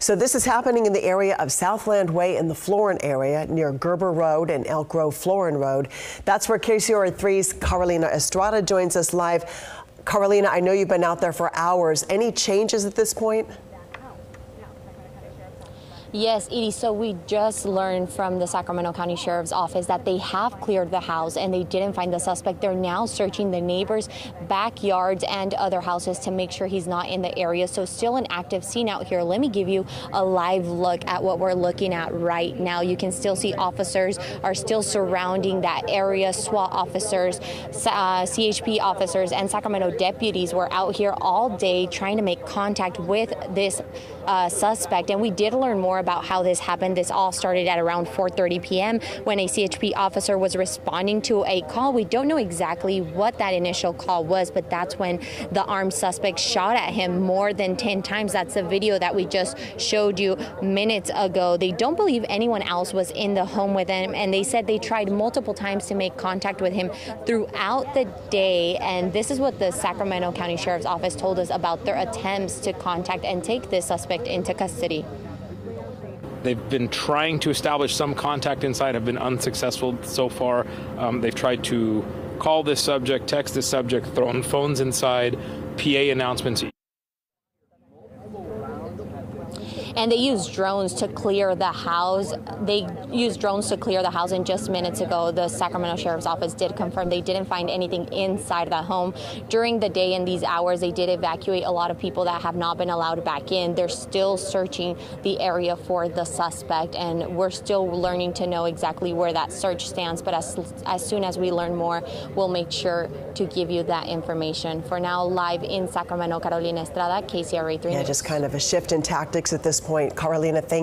So this is happening in the area of Southland Way in the Florin area near Gerber Road and Elk Grove Florin Road. That's where KCRA 3's Carolina Estrada joins us live. Carolina, I know you've been out there for hours. Any changes at this point? Yes, Edie, so we just learned from the Sacramento County Sheriff's Office that they have cleared the house and they didn't find the suspect. They're now searching the neighbors' backyards and other houses to make sure he's not in the area. So still an active scene out here. Let me give you a live look at what we're looking at right now. You can still see officers are still surrounding that area. SWAT officers, CHP officers, and Sacramento deputies were out here all day trying to make contact with this suspect. And we did learn more about how this happened. This all started at around 4:30 p.m. when a CHP officer was responding to a call. We don't know exactly what that initial call was, but that's when the armed suspect shot at him more than 10 times. That's the video that we just showed you minutes ago. They don't believe anyone else was in the home with him, and they said they tried multiple times to make contact with him throughout the day. And this is what the Sacramento County Sheriff's Office told us about their attempts to contact and take this suspect into custody. They've been trying to establish some contact inside, have been unsuccessful so far. They've tried to call this subject, text this subject, thrown phones inside, PA announcements. And they used drones to clear the house. And just minutes ago, the Sacramento Sheriff's Office did confirm they didn't find anything inside that home. During the day in these hours, they did evacuate a lot of people that have not been allowed back in. They're still searching the area for the suspect, and we're still learning to know exactly where that search stands. But as soon as we learn more, we'll make sure to give you that information. For now, live in Sacramento, Carolina Estrada, KCRA 3 News. Yeah, just kind of a shift in tactics at this point. Carolina, thank you.